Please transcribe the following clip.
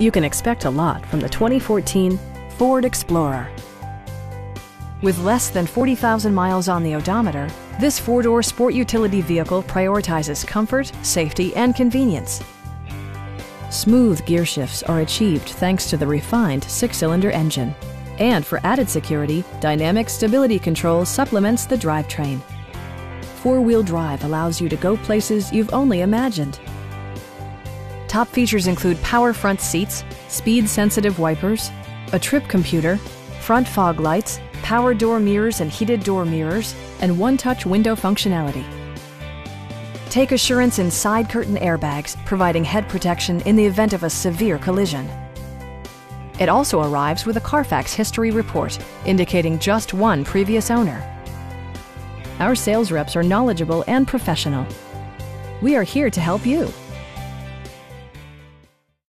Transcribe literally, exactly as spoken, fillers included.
You can expect a lot from the twenty fourteen Ford Explorer. With less than forty thousand miles on the odometer, this four-door sport utility vehicle prioritizes comfort, safety, and convenience. Smooth gear shifts are achieved thanks to the refined six-cylinder engine. And for added security, dynamic stability control supplements the drivetrain. Four-wheel drive allows you to go places you've only imagined. Top features include power front seats, speed-sensitive wipers, a trip computer, front fog lights, power door mirrors and heated door mirrors, and one-touch window functionality. Take assurance in side curtain airbags, providing head protection in the event of a severe collision. It also arrives with a Carfax history report, indicating just one previous owner. Our sales reps are knowledgeable and professional. We are here to help you.